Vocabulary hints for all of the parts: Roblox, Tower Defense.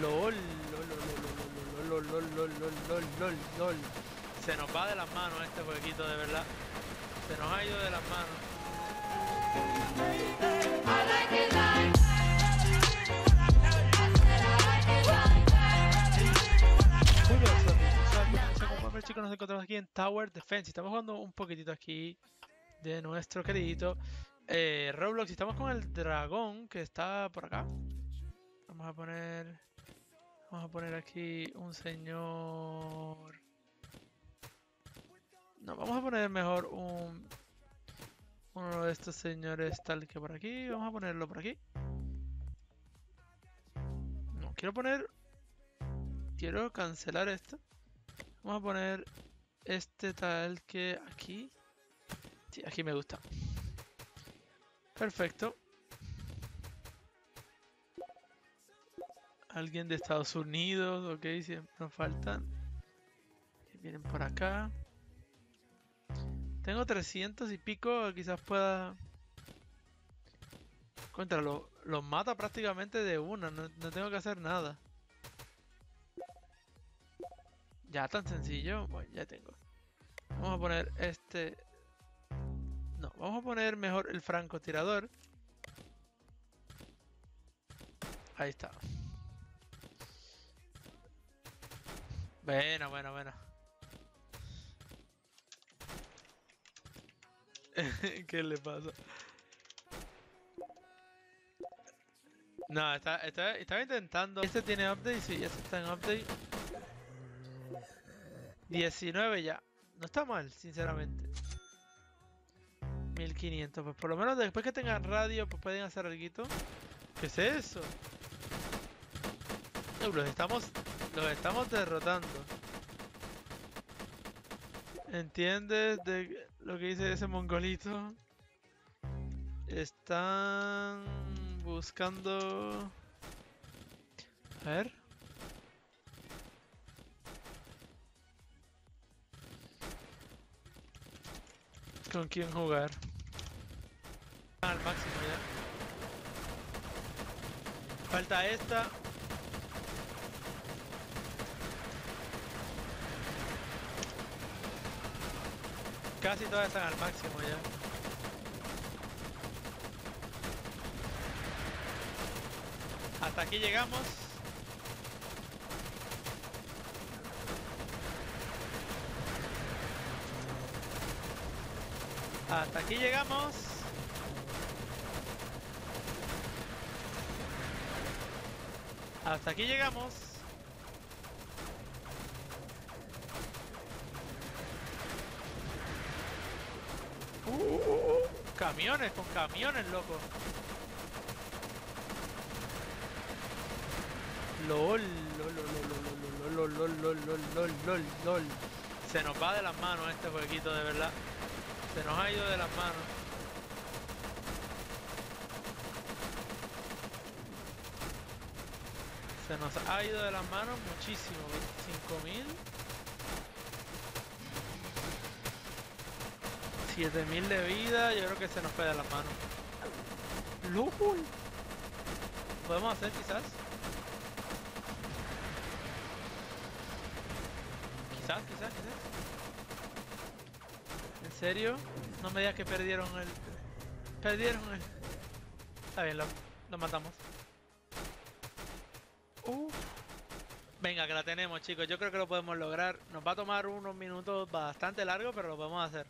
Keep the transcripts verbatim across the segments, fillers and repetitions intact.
LOL, LOL, LOL, LOL, LOL, LOL, LOL, LOL. Se nos va de las manos este jueguito, de verdad. Se nos ha ido de las manos. Chicos, nos encontramos aquí en Tower Defense. Estamos jugando un poquitito aquí de nuestro queridito eh, Roblox. Estamos con el dragón que está por acá. Vamos a poner, vamos a poner aquí un señor. No, vamos a poner mejor un uno de estos señores tal que por aquí. Vamos a ponerlo por aquí. No, quiero poner, quiero cancelar esto. Vamos a poner este tal que aquí. Sí, aquí me gusta. Perfecto. Alguien de Estados Unidos, ok, siempre nos faltan. Vienen por acá. Tengo trescientos y pico, quizás pueda... Contra, los lo mata prácticamente de una, no, no tengo que hacer nada. Ya tan sencillo, bueno, ya tengo. Vamos a poner este. No, vamos a poner mejor el francotirador. Ahí está. Bueno, bueno, bueno. ¿Qué le pasa? No, está, está, estaba intentando. Este tiene update, sí, este está en update. diecinueve ya. No está mal, sinceramente. mil quinientos. Pues por lo menos después que tengan radio, pues pueden hacer alguito. ¿Qué es eso? No, los estamos, los estamos derrotando. ¿Entiendes de lo que dice ese mongolito? Están buscando... A ver... ¿Con quién jugar? Al máximo ya. Falta esta. Casi todas están al máximo ya. Hasta aquí llegamos. Hasta aquí llegamos. Hasta aquí llegamos. Uh, uh, uh. Camiones con camiones, loco. LOL, LOL, LOL, LOL, LOL, LOL, LOL, LOL, LOL, LOL. Se nos va de las manos este jueguito, de verdad. Se nos ha ido de las manos. Se nos ha ido de las manos muchísimo. veinticinco mil. siete mil de vida. Yo creo que se nos fue de las manos. ¡Lujul! ¿Podemos hacer quizás? Quizás, quizás, quizás. ¿En serio? No me digas que perdieron el... Perdieron el... Está bien, lo, lo matamos. Uh. Venga, que la tenemos, chicos. Yo creo que lo podemos lograr. Nos va a tomar unos minutos bastante largos, pero lo podemos hacer.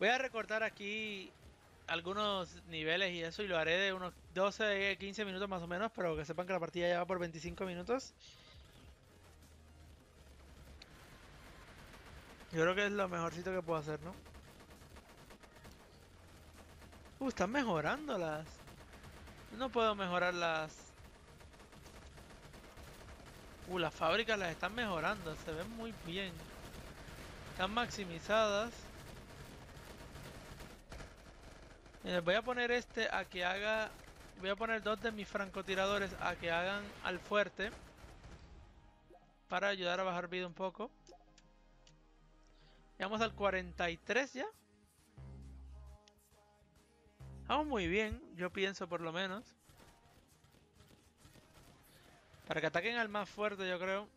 Voy a recortar aquí algunos niveles y eso, y lo haré de unos doce a quince minutos más o menos, pero que sepan que la partida ya va por veinticinco minutos. Yo creo que es lo mejorcito que puedo hacer, ¿no? Uh, están mejorándolas. No puedo mejorar las... Uh, las fábricas las están mejorando. Se ven muy bien. Están maximizadas. Mira, voy a poner este a que haga... Voy a poner dos de mis francotiradores a que hagan al fuerte. Para ayudar a bajar vida un poco. Llegamos al cuarenta y tres ya. Vamos muy bien, yo pienso por lo menos. Para que ataquen al más fuerte, yo creo.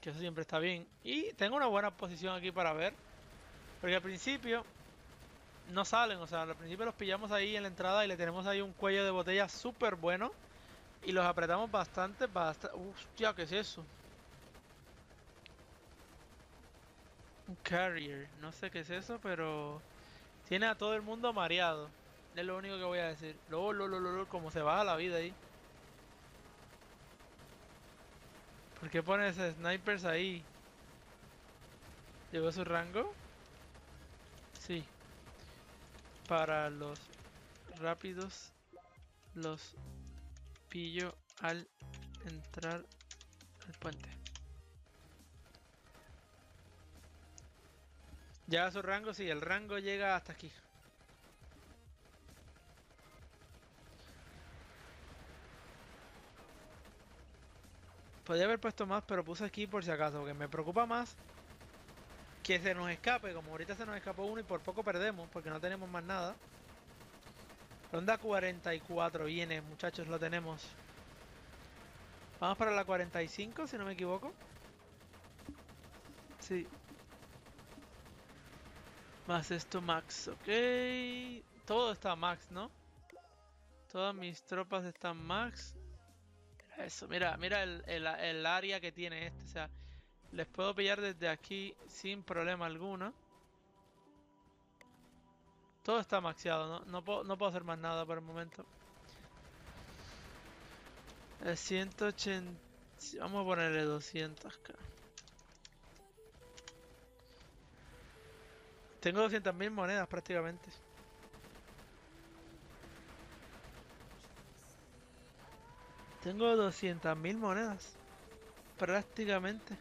Que eso siempre está bien. Y tengo una buena posición aquí para ver. Porque al principio no salen, o sea, al principio los pillamos ahí en la entrada y le tenemos ahí un cuello de botella súper bueno. Y los apretamos bastante, bastante... Hostia, ¿qué es eso? Un carrier, no sé qué es eso, pero... Tiene a todo el mundo mareado. Es lo único que voy a decir. Lo, lo, lo, lo, lo, como se baja la vida ahí. ¿Por qué pones snipers ahí? ¿Llegó su rango? Sí. Para los rápidos los pillo al entrar al puente. ¿Llega su rango? Sí, el rango llega hasta aquí. Podría haber puesto más, pero puse aquí por si acaso, porque me preocupa más que se nos escape, como ahorita se nos escapó uno y por poco perdemos, porque no tenemos más nada. Ronda cuarenta y cuatro viene, muchachos, lo tenemos. Vamos para la cuarenta y cinco, si no me equivoco. Sí. Más esto max, ok. Todo está max, ¿no? Todas mis tropas están max. Eso, mira, mira el, el, el área que tiene este, o sea, les puedo pillar desde aquí sin problema alguno. Todo está maxeado, no, no, puedo, no puedo hacer más nada por el momento. El ciento ochenta, vamos a ponerle doscientos acá. Tengo doscientas mil monedas prácticamente. Tengo doscientas mil monedas. Prácticamente.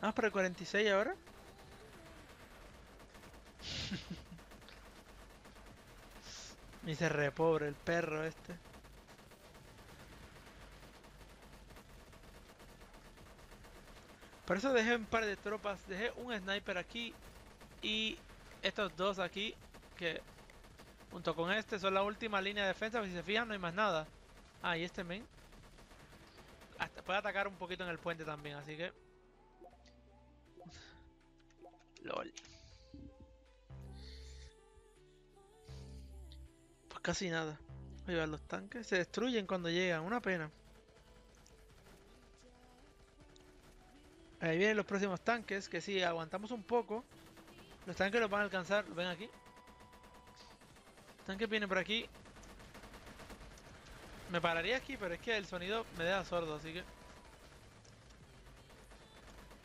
Vamos para el cuarenta y seis ahora. Y se re pobre el perro este. Por eso dejé un par de tropas. Dejé un sniper aquí. Y estos dos aquí. Que... Junto con este son la última línea de defensa, pero si se fijan no hay más nada. Ah, y este men. Hasta puede atacar un poquito en el puente también, así que... LOL. Pues casi nada. Ahí van los tanques. Se destruyen cuando llegan, una pena. Ahí vienen los próximos tanques, que si aguantamos un poco, los tanques los van a alcanzar. Ven aquí. Tanque viene por aquí. Me pararía aquí, pero es que el sonido me deja sordo, así que...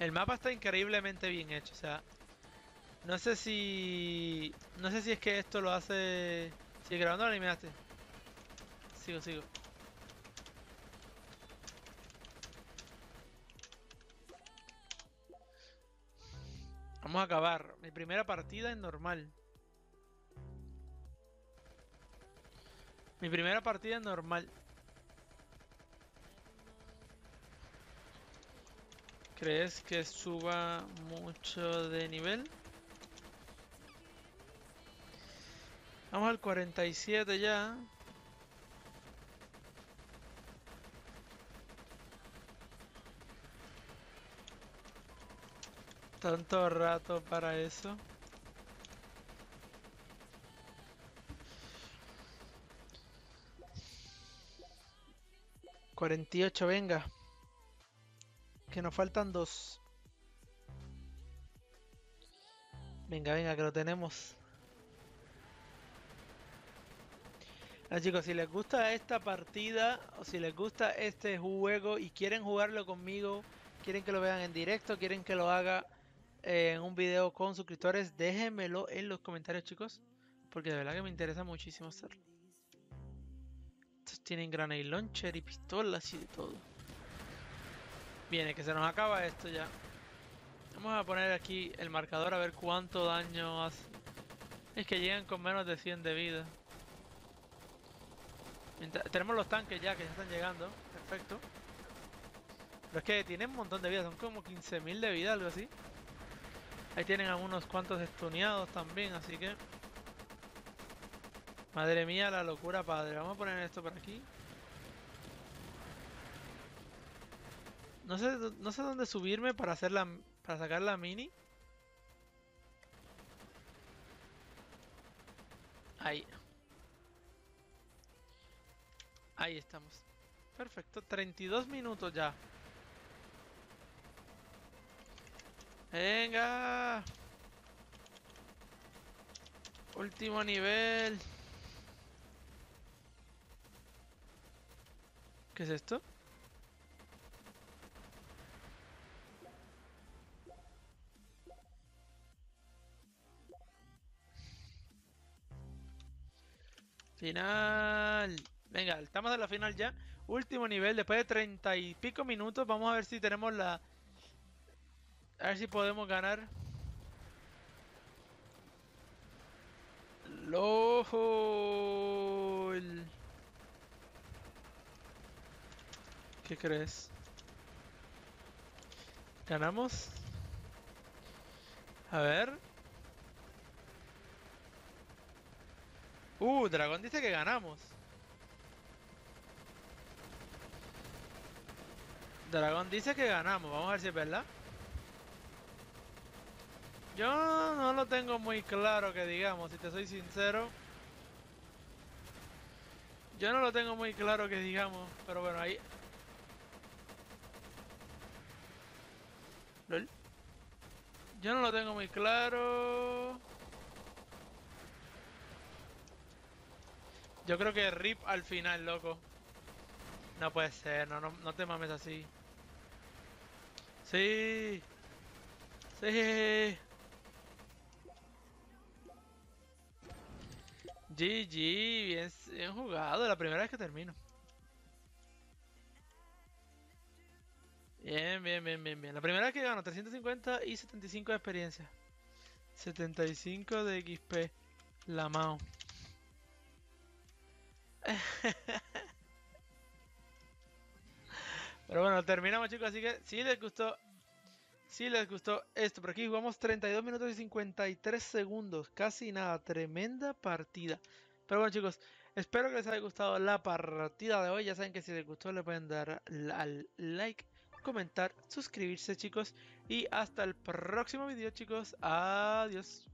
El mapa está increíblemente bien hecho, o sea... No sé si... No sé si es que esto lo hace... Si grabando lo animaste. Sigo, sigo. Vamos a acabar. Mi primera partida en normal. Mi primera partida normal. ¿Crees que suba mucho de nivel? Vamos al cuarenta y siete ya. Tanto rato para eso. cuarenta y ocho, venga. Que nos faltan dos. Venga, venga, que lo tenemos. Bueno, chicos, si les gusta esta partida o si les gusta este juego y quieren jugarlo conmigo, quieren que lo vean en directo, quieren que lo haga eh, en un video con suscriptores, déjenmelo en los comentarios, chicos, porque de verdad que me interesa muchísimo hacerlo. Tienen granate launcher y pistolas y de todo. Viene, que se nos acaba esto ya. Vamos a poner aquí el marcador a ver cuánto daño hace. Es que llegan con menos de cien de vida. Mientras, tenemos los tanques ya que ya están llegando. Perfecto. Pero es que tienen un montón de vida. Son como quince mil de vida, algo así. Ahí tienen a unos cuantos estuneados también, así que... Madre mía, la locura, padre. Vamos a poner esto por aquí. No sé, no sé dónde subirme para hacer la, para sacar la mini. Ahí. Ahí estamos. Perfecto, treinta y dos minutos ya. Venga. Último nivel. ¿Qué es esto? Final. Venga, estamos en la final ya. Último nivel, después de treinta y pico minutos. Vamos a ver si tenemos la... A ver si podemos ganar. LOL. ¿Qué crees? ¿Ganamos? A ver. Uh, Dragón dice que ganamos. Dragón dice que ganamos. Vamos a ver si es verdad. Yo no lo tengo muy claro que digamos, si te soy sincero. Yo no lo tengo muy claro que digamos, pero bueno, ahí... ¿Lol? Yo no lo tengo muy claro... Yo creo que rip al final, loco. No puede ser, no, no, no te mames así. Sí. Sí. G G, bien, bien jugado, la primera vez que termino. Bien, bien, bien, bien, bien. La primera vez que gano, trescientos cincuenta y setenta y cinco de experiencia. setenta y cinco de X P. La mao. Pero bueno, terminamos, chicos, así que si les gustó... Si les gustó esto, por aquí jugamos treinta y dos minutos y cincuenta y tres segundos. Casi nada, tremenda partida. Pero bueno, chicos, espero que les haya gustado la partida de hoy. Ya saben que si les gustó le pueden dar al like, comentar, suscribirse, chicos. Y hasta el próximo video, chicos. Adiós.